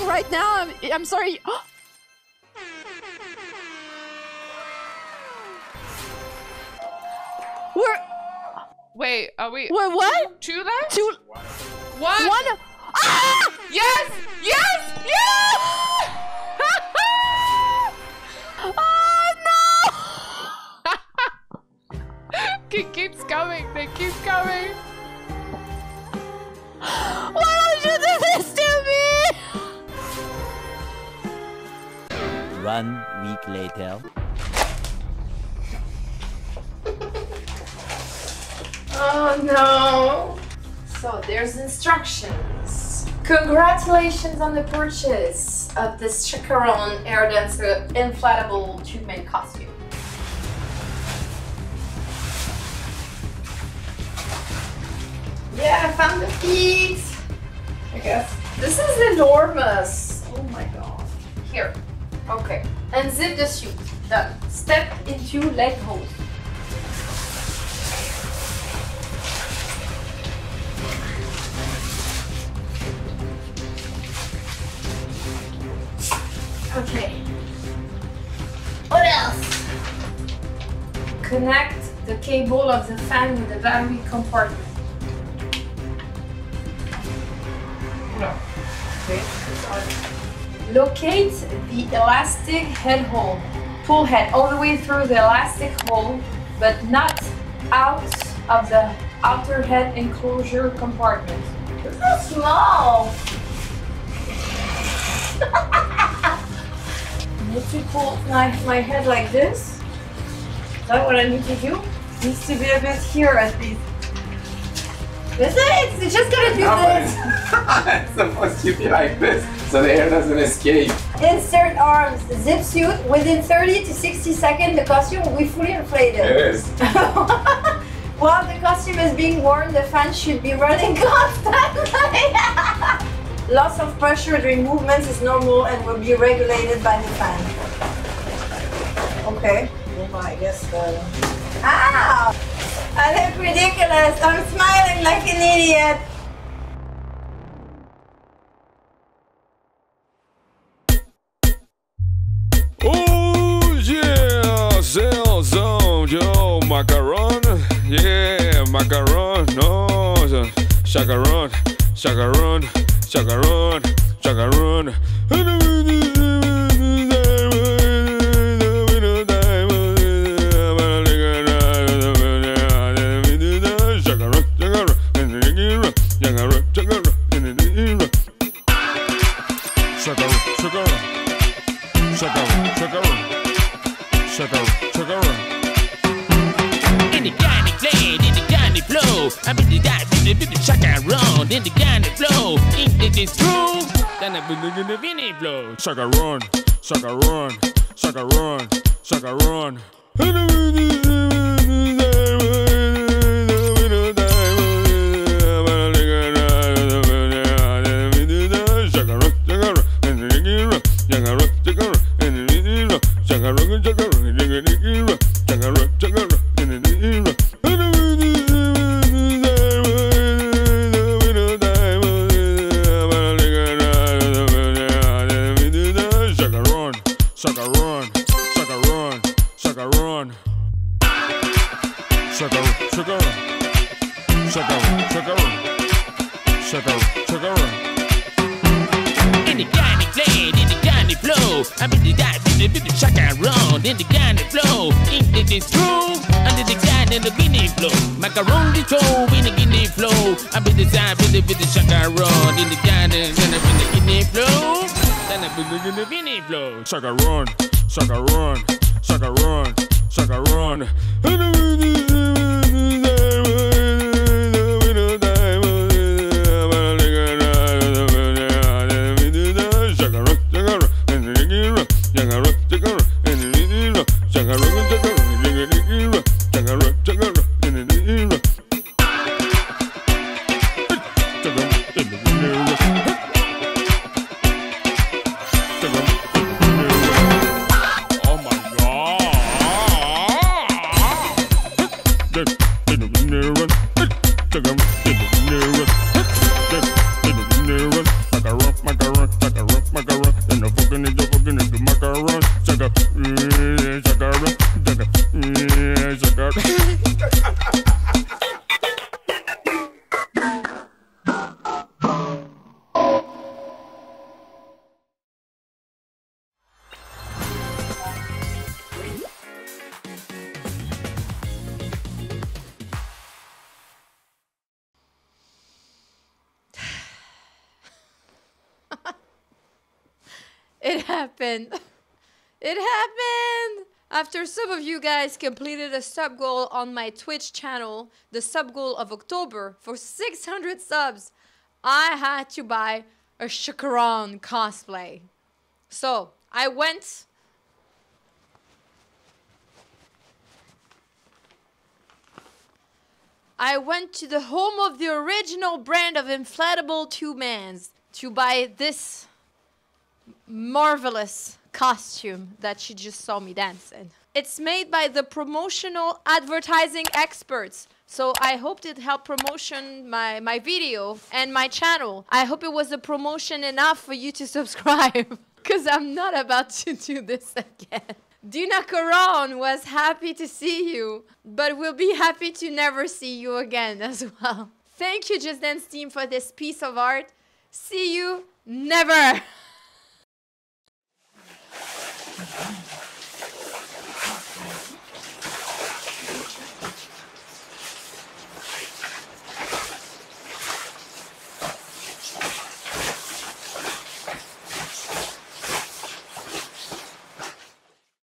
doing right now. I'm sorry. Wait, are we? We're what? Two left? Two. One. One. Ah! Yes! Yes! Yes! Oh no! It keeps going. They keep going. Why would you do this to me? 1 week later. Oh no! So there's instructions. Congratulations on the purchase of this Chacarron Air Dancer Inflatable Tube Man costume. Yeah, I found the feet. I guess. This is enormous. Oh my god. Here. Okay. Unzip the chute. Done. Step into leg hold. Okay. What else? Connect the cable of the fan with the battery compartment. No. Okay. Sorry. Locate the elastic head hole. Pull head all the way through the elastic hole, but not out of the outer head enclosure compartment. It's so small! I need to pull my head like this. Is that what I need to do? It needs to be a bit here at least. That's it! It's just gonna do this! It's supposed to be like this, so the air doesn't escape. Insert arms, zip suit. Within 30 to 60 seconds, the costume will be fully inflated. It is. While the costume is being worn, the fan should be running constantly. Loss of pressure during movements is normal and will be regulated by the fan. Okay. Well, I guess. Ow! I look ridiculous. I'm smiling like an idiot. Oh yeah! Sales on yo macaron. Yeah, macaron. No, chacarron, chacarron. Chacarron, chacarron. I'm in the dive, in the chacarron, in the kind of flow. If it is true, then I'm in the vinny flow. Chacarron, chacarron, chacarron, chacarron. I'm in the dive, in the chacarron, in the kind of flow. If it is true, under the kind of the guinea flow. Macaron the toe, in the guinea flow. I'm in the dive, in the chacarron, in the kind of the guinea flow. Then I'm in the guinea flow. Chacarron, chacarron, chacarron, chacarron. Oh my god! It happened. It happened! After some of you guys completed a sub goal on my Twitch channel, the sub goal of October for 600 subs, I had to buy a Chacarron cosplay. So I went. To the home of the original brand of Inflatable Tube Mans to buy this marvelous costume that you just saw me dance in. It's made by the promotional advertising experts. So I hoped it helped promotion my video and my channel. I hope it was a promotion enough for you to subscribe, because I'm not about to do this again. Dina Chacarron was happy to see you, but will be happy to never see you again as well. Thank you, Just Dance team, for this piece of art. See you never.